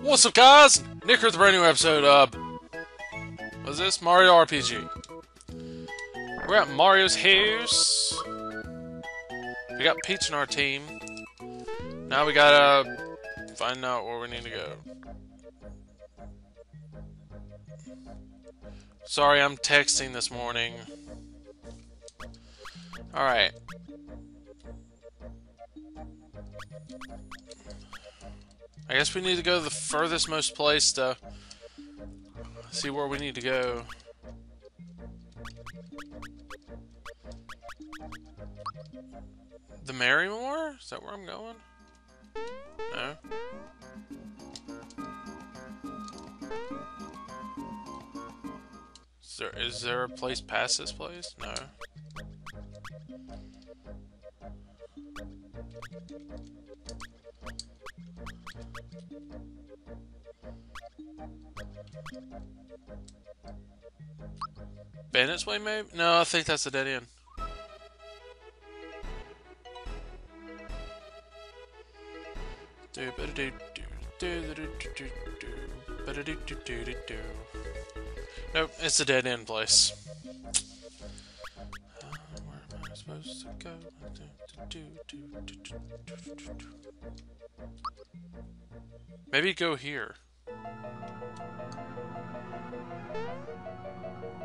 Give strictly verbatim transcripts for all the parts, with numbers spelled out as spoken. What's up, guys? Nick here with a brand new episode of... What's this? Mario R P G. We're at Mario's house. We got Peach in our team. Now we gotta find out where we need to go. Sorry, I'm texting this morning. Alright. I guess we need to go to the furthest most place to see where we need to go. The Merrymore? Is that where I'm going? No. Is there, is there a place past this place? No. Bandit's Way, maybe? No, I think that's a dead end. Nope, it's a dead end place. Where am I supposed to go? Maybe go here.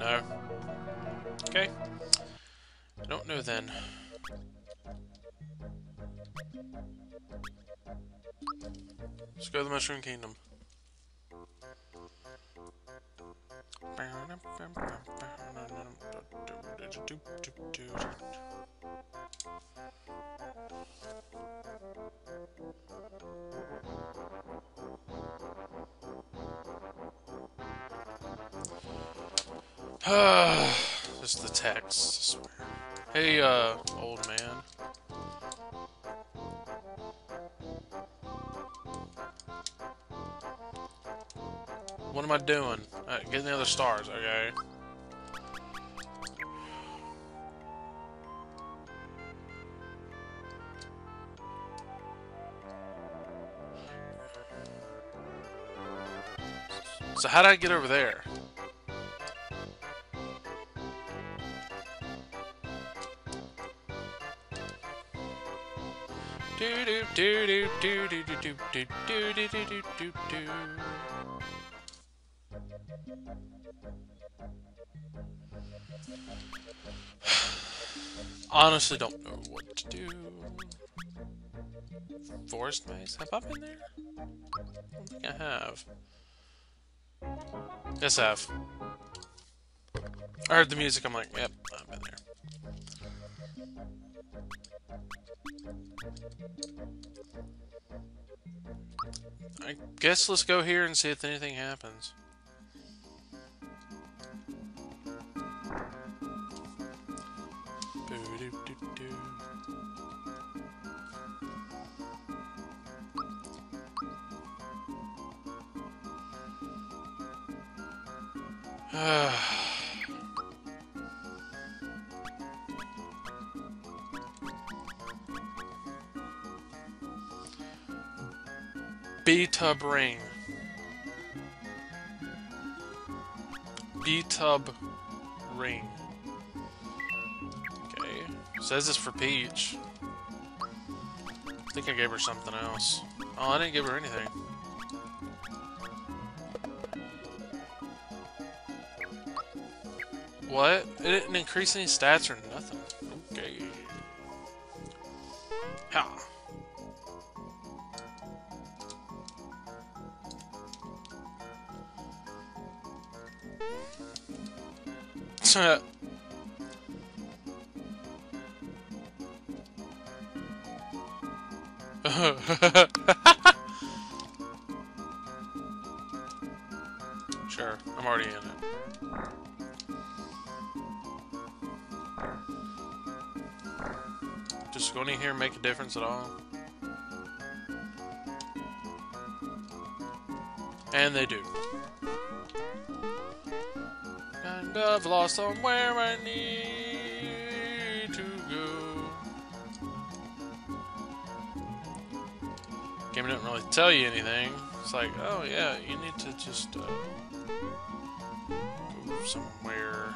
No. Okay. I don't know then. Let's go to the Mushroom Kingdom. Just the text, I swear. Hey, uh, old man. What am I doing? Uh, getting the other stars, okay. So how did I get over there? Do do do do do do do do do do do do do. Honestly, don't know what to do. Forest mice? Have I been there? I don't think I have. Yes, I have. I heard the music. I'm like, yep, I've been there. I guess let's go here and see if anything happens. B-tub ring. B-tub ring. Okay. Says this for Peach. I think I gave her something else. Oh, I didn't give her anything. What? It didn't increase any stats or nothing. Okay. Ha. Alright, sure, I'm already in it. Does going in here make a difference at all? And they do. And I've lost somewhere I need to go. Game didn't really tell you anything, It's like, oh yeah, you need to just uh, go somewhere.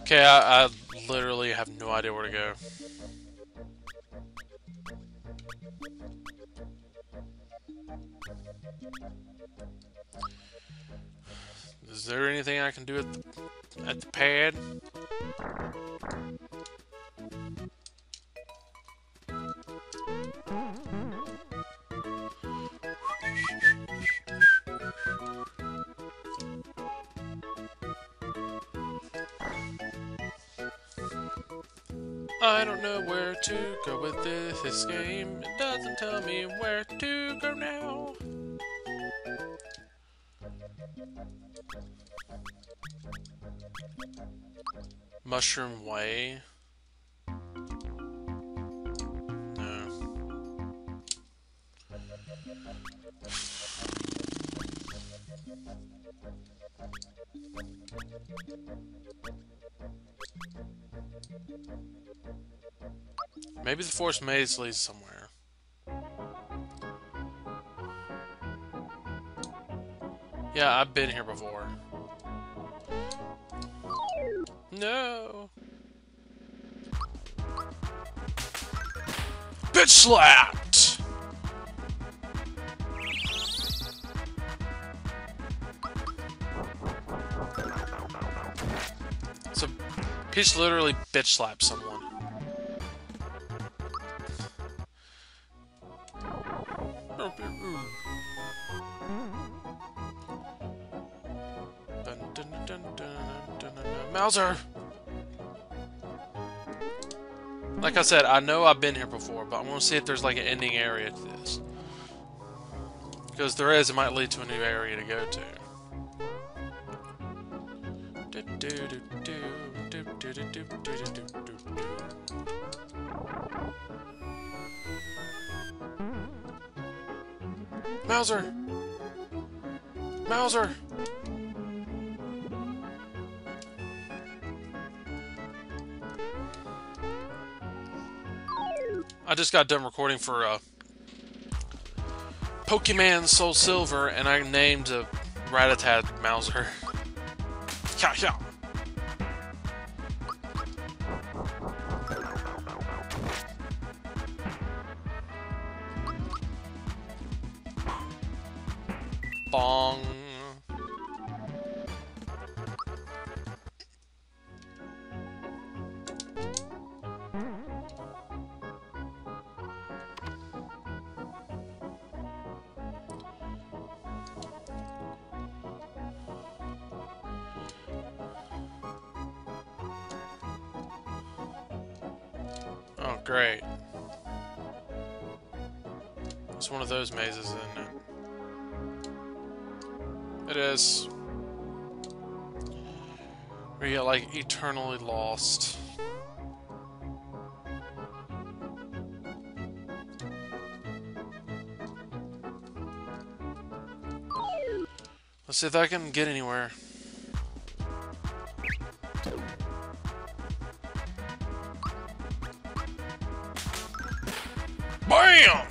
Okay, I, I literally have no idea where to go. Is there anything I can do at the, at the pad? I don't know where to go with this, this game. It doesn't tell me where to go now. Mushroom Way. No. Maybe the forest maze leads somewhere. Yeah, I've been here before. No! Bitch slapped! So, Peach literally bitch slapped someone. Mouser! Like I said, I know I've been here before, but I want to see if there's like an ending area to this. Because there is, it might lead to a new area to go to. Mouser! Mouser! I just got done recording for uh, Pokémon Soul Silver, and I named a Rattata Mouser. Yeah, yeah. Bong. Oh, great. It's one of those mazes, isn't it? It is. Where you get, like, eternally lost. Let's see if I can get anywhere. BAM!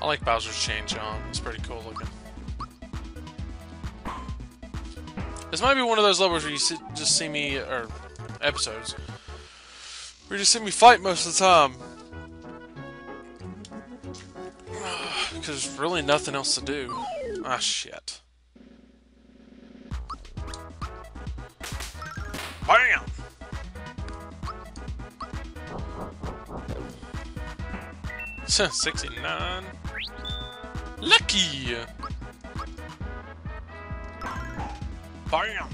I like Bowser's Chain Jump. It's pretty cool looking. This might be one of those levels where you see, just see me, or episodes, where you just see me fight most of the time. Because there's really nothing else to do. Ah, shit. BAM! sixty-nine. Lucky! Bam!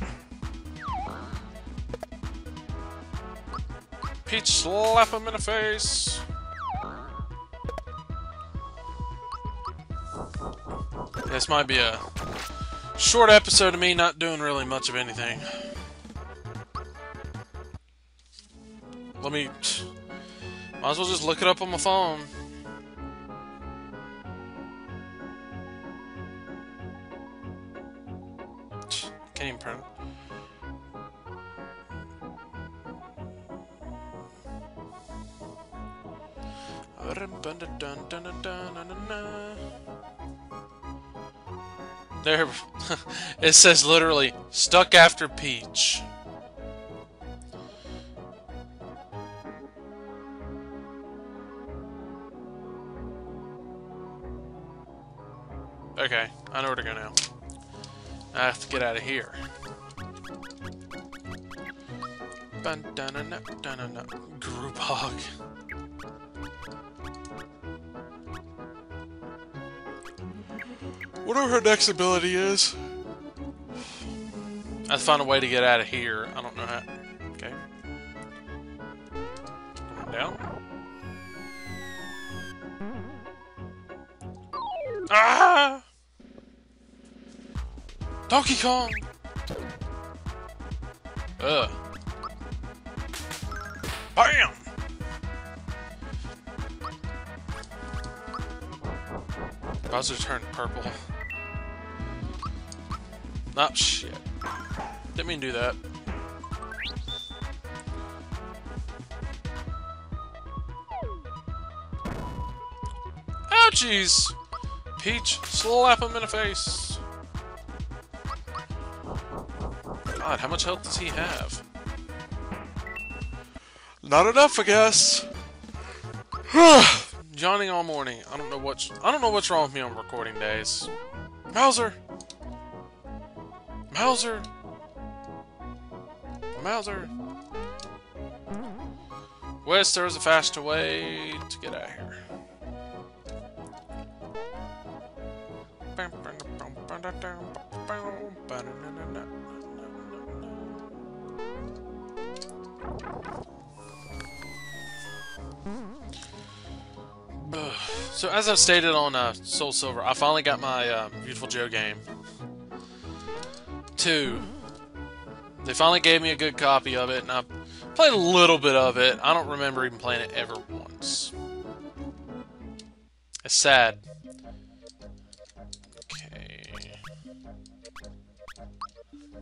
Peach, slap him in the face! This might be a short episode of me not doing really much of anything. Let me... Might as well just look it up on my phone. Can't even print it. There, it says literally, stuck after Peach. Okay, I know where to go now. I have to get out of here. Group hog. Whatever her next ability is. I found a way to get out of here. I don't know how. Okay. Going down. Ah! Donkey Kong! Ugh. Bam! Bowser turned purple. Oh, shit. Didn't mean to do that. Oh, jeez! Peach, slap him in the face! God, how much health does he have? Not enough, I guess! Yawning all morning. I don't know what's... I don't know what's wrong with me on recording days. Mouser! Mouser! Mouser! West, there's a faster way to get out of here. So, as I've stated on uh, Soul Silver, I finally got my uh, beautiful Joe game. Two. They finally gave me a good copy of it, and I played a little bit of it. I don't remember even playing it ever once. It's sad. Okay.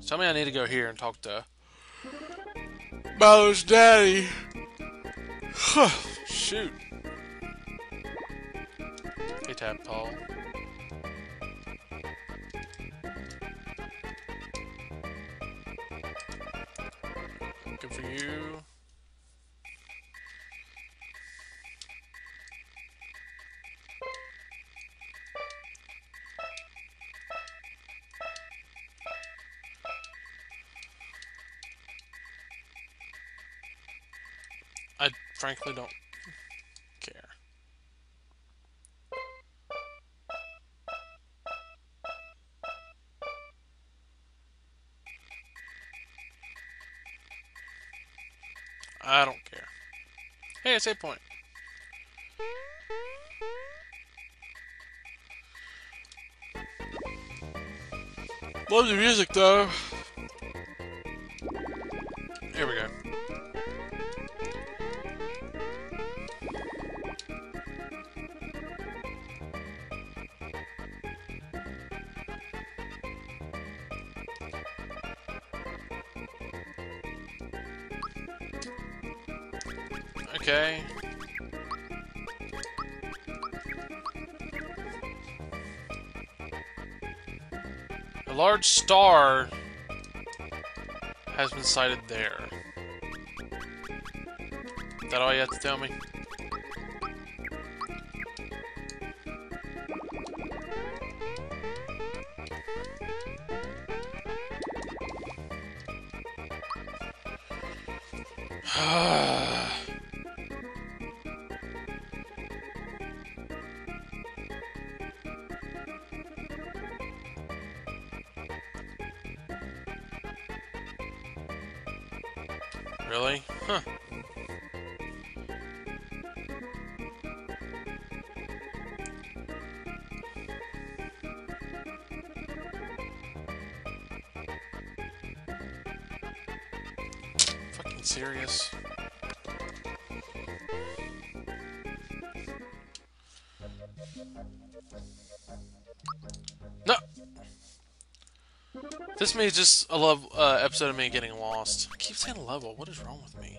Tell me I need to go here and talk to Bowser's daddy. Shoot. Hey, Tadpole. Good for you. I frankly don't... I don't care. Hey, it's eight point. Love the music, though. Here we go. Okay. A large star has been sighted there. Is that all you have to tell me? Really? Huh. Fucking serious. No! This may just a love uh, episode of me getting lost. I keep saying level. What is wrong with me?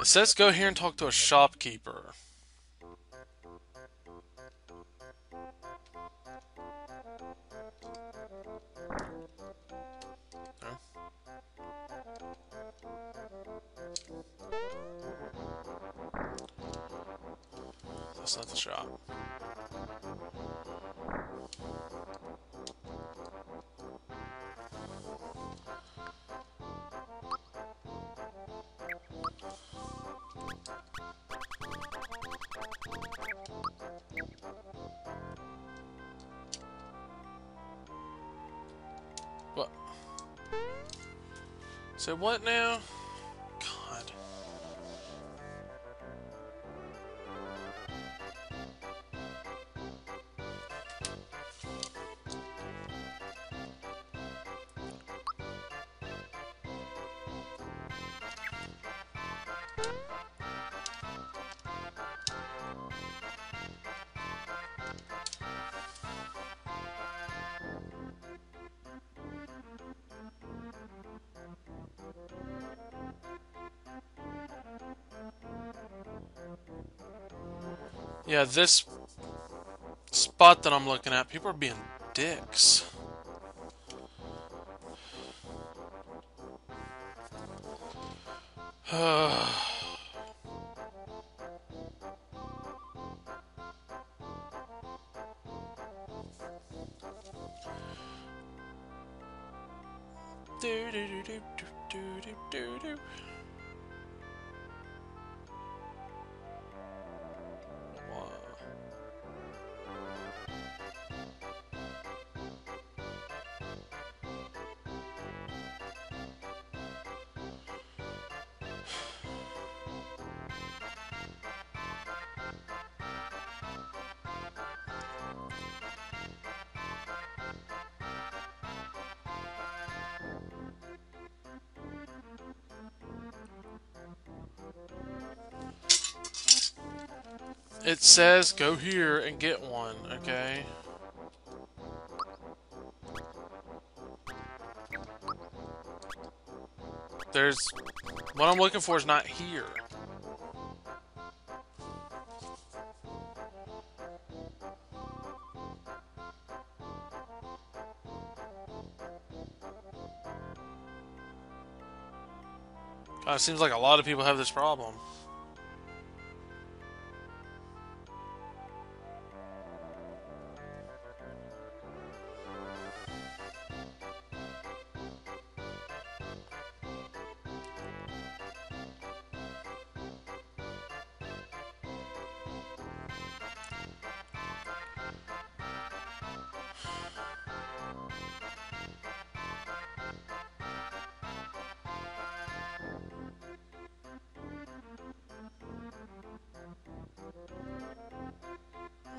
It says go here and talk to a shopkeeper. That's not the shop. What? So what now? Yeah, this spot that I'm looking at, people are being dicks. It says go here and get one, okay? There's... what I'm looking for is not here. God, it seems like a lot of people have this problem.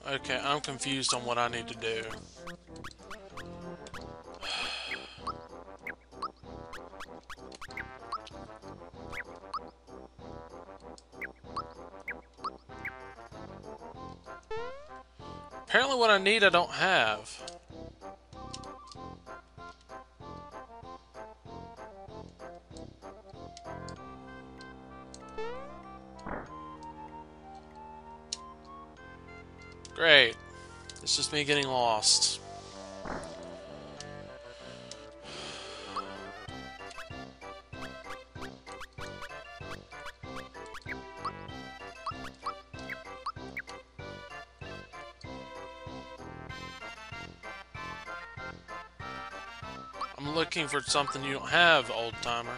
Okay, I'm confused on what I need to do. Apparently what I need, I don't have. Great. It's just me getting lost. I'm looking for something you don't have, old timer.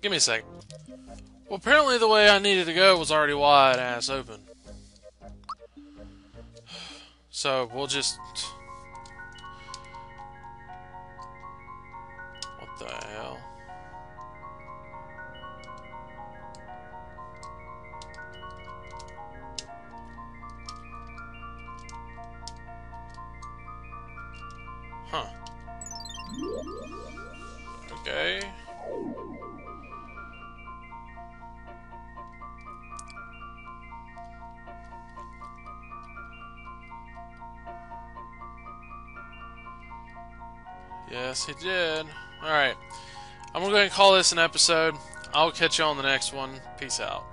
Give me a sec. Well, apparently the way I needed to go was already wide ass open. So, we'll just... what the hell? Huh. Okay. Yes, he did. Alright. I'm going to go ahead and call this an episode. I'll catch you on the next one. Peace out.